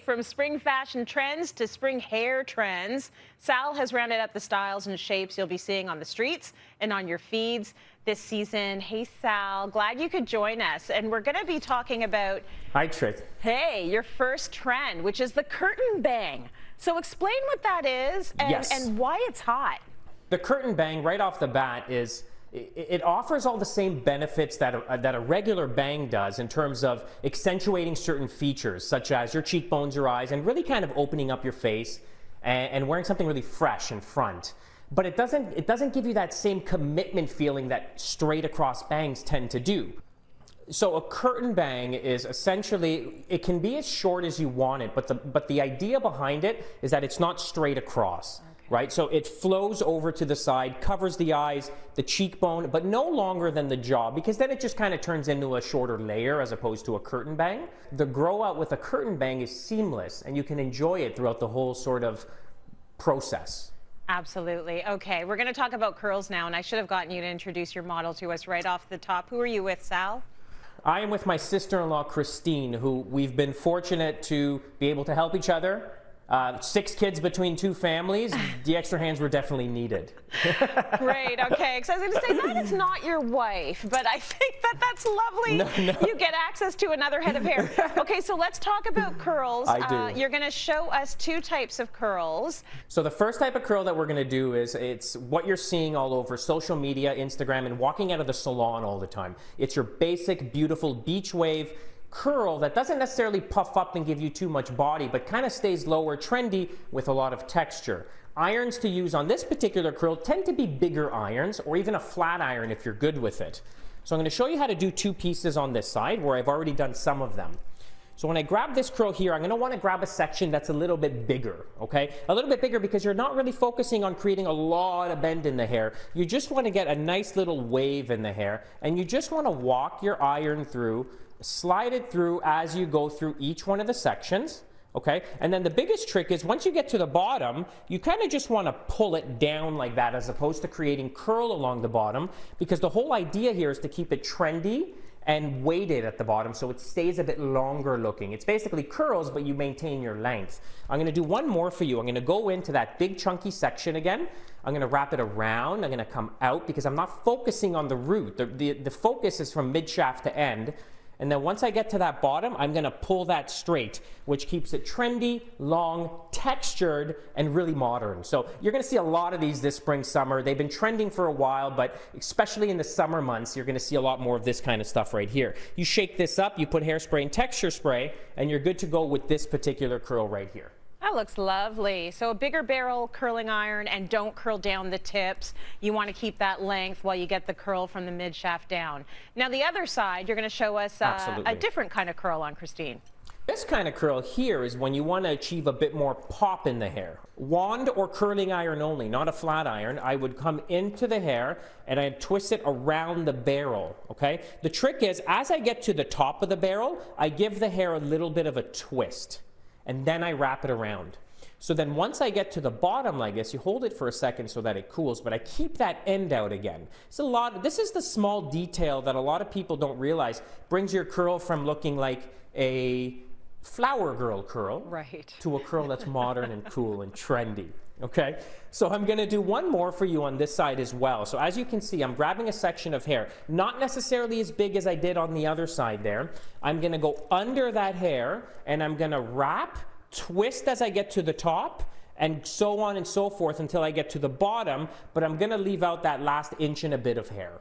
From spring fashion trends to spring hair trends, Sal has rounded up the styles and shapes you'll be seeing on the streets and on your feeds this season. Hey, Sal, glad you could join us. And we're going to be talking about... Hi, Trish. Hey, your first trend, which is the curtain bang. So explain what that is and, and why it's hot. The curtain bang, right off the bat, is... It offers all the same benefits that a regular bang does in terms of accentuating certain features, such as your cheekbones, your eyes, and really kind of opening up your face and wearing something really fresh in front. But it doesn't give you that same commitment feeling that straight across bangs tend to do. So a curtain bang is essentially, it can be as short as you want it, but the idea behind it is that it's not straight across. Right, so it flows over to the side, covers the eyes, the cheekbone, but no longer than the jaw, because then it just kind of turns into a shorter layer as opposed to a curtain bang. The grow out with a curtain bang is seamless, and you can enjoy it throughout the whole sort of process. Absolutely. Okay, we're going to talk about curls now, and I should have gotten you to introduce your model to us right off the top. Who are you with, Sal? I am with my sister-in-law, Christine, who we've been fortunate to be able to help each other. 6 kids between 2 families, the extra hands were definitely needed. Great, okay. Because I was going to say, that is not your wife, but I think that that's lovely. No, no. You get access to another head of hair. Okay, so let's talk about curls. I do. You're going to show us 2 types of curls. So the first type of curl that we're going to do is, it's what you're seeing all over social media, Instagram, and walking out of the salon all the time. It's your basic, beautiful beach wave curl that doesn't necessarily puff up and give you too much body, but kind of stays lower, trendy, with a lot of texture. Irons to use on this particular curl tend to be bigger irons, or even a flat iron if you're good with it. So I'm going to show you how to do 2 pieces on this side where I've already done some of them. So when I grab this curl here, I'm going to want to grab a section that's a little bit bigger, okay? A little bit bigger because you're not really focusing on creating a lot of bend in the hair. You just want to get a nice little wave in the hair, and you just want to walk your iron through, slide it through as you go through each one of the sections, okay? And then the biggest trick is, once you get to the bottom, you kind of just want to pull it down like that, as opposed to creating curl along the bottom, because the whole idea here is to keep it trendy and weighted at the bottom so it stays a bit longer looking. It's basically curls, but you maintain your length. I'm going to do one more for you. I'm going to go into that big chunky section again. I'm going to wrap it around. I'm going to come out because I'm not focusing on the root. The focus is from mid-shaft to end. And then once I get to that bottom, I'm going to pull that straight, which keeps it trendy, long, textured, and really modern. So you're going to see a lot of these this spring, summer. They've been trending for a while, but especially in the summer months, you're going to see a lot more of this kind of stuff right here. You shake this up, you put hairspray and texture spray, and you're good to go with this particular curl right here. That looks lovely. So a bigger barrel curling iron, and don't curl down the tips. You want to keep that length while you get the curl from the mid shaft down. Now the other side, you're going to show us a different kind of curl on Christine. This kind of curl here is when you want to achieve a bit more pop in the hair. Wand or curling iron only, not a flat iron. I would come into the hair and I'd twist it around the barrel, okay? The trick is, as I get to the top of the barrel, I give the hair a little bit of a twist, and then I wrap it around. So then once I get to the bottom like this, you hold it for a second so that it cools, but I keep that end out again. It's a lot. This is the small detail that a lot of people don't realize brings your curl from looking like a flower girl curl to a curl that's modern and cool and trendy, okay? So I'm gonna do one more for you on this side as well. So as you can see, I'm grabbing a section of hair, not necessarily as big as I did on the other side there. I'm gonna go under that hair and I'm gonna wrap, twist as I get to the top, and so on and so forth until I get to the bottom, but I'm gonna leave out that last inch and a bit of hair.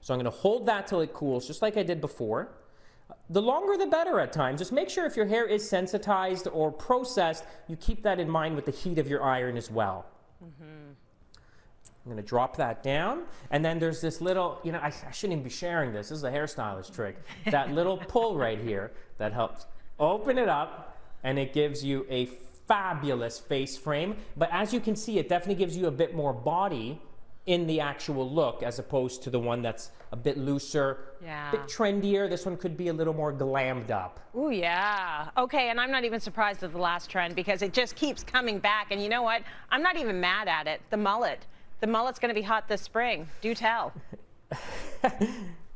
So I'm gonna hold that till it cools, just like I did before. The longer the better at times. Just make sure if your hair is sensitized or processed, you keep that in mind with the heat of your iron as well. I'm going to drop that down, and then there's this little, you know, I shouldn't even be sharing this. This is a hairstylist trick. That little pull right here that helps open it up, and it gives you a fabulous face frame. But as you can see, it definitely gives you a bit more body in the actual look, as opposed to the one that's a bit looser, a bit trendier. This one could be a little more glammed up. Ooh, yeah. Okay, and I'm not even surprised at the last trend, because it just keeps coming back. And you know what? I'm not even mad at it. The mullet. The mullet's going to be hot this spring. Do tell.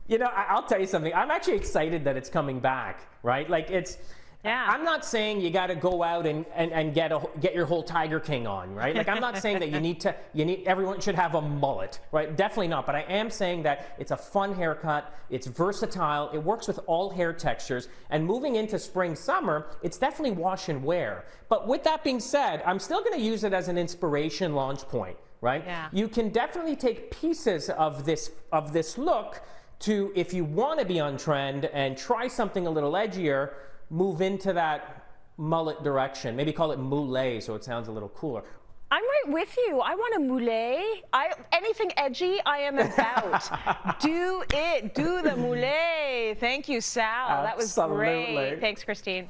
You know, I'll tell you something. I'm actually excited that it's coming back, right? Like, it's... Yeah. I'm not saying you got to go out and get your whole Tiger King on, right? Like, I'm not saying that everyone should have a mullet, right? Definitely not. But I am saying that it's a fun haircut. It's versatile. It works with all hair textures. And moving into spring, summer, it's definitely wash and wear. But with that being said, I'm still going to use it as an inspiration launch point, right? Yeah. You can definitely take pieces of this look to, if you want to be on trend and try something a little edgier, move into that mullet direction. Maybe call it moulet so it sounds a little cooler. I'm right with you. I want a moulet. Anything edgy, I am about. Do it. Do the moulet. Thank you, Sal. Absolutely. That was great. Thanks, Christine.